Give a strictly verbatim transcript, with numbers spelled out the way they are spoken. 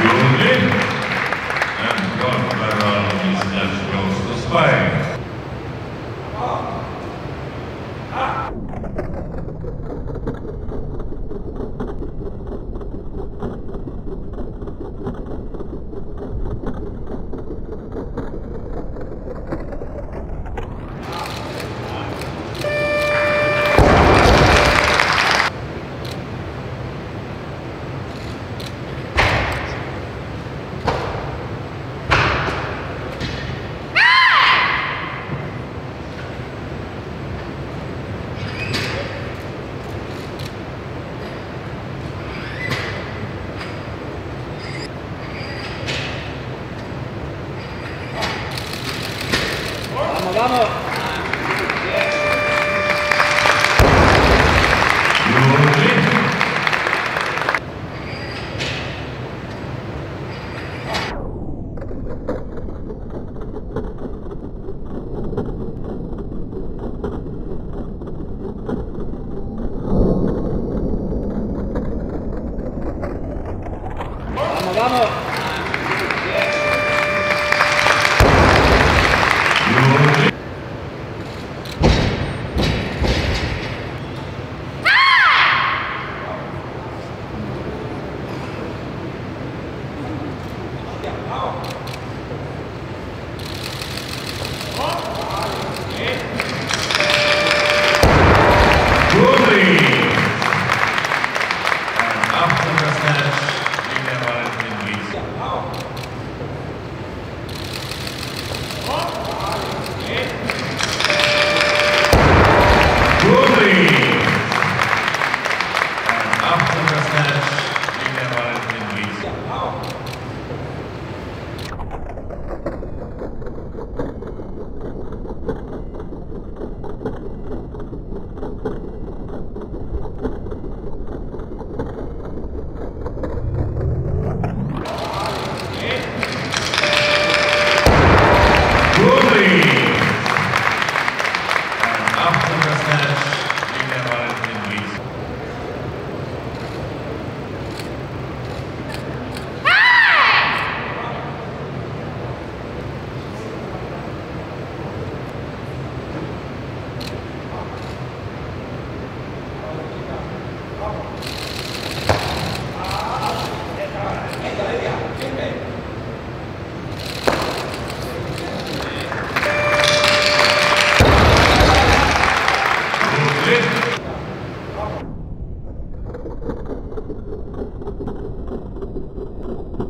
Surely, and God around is as well to spy. Thank you.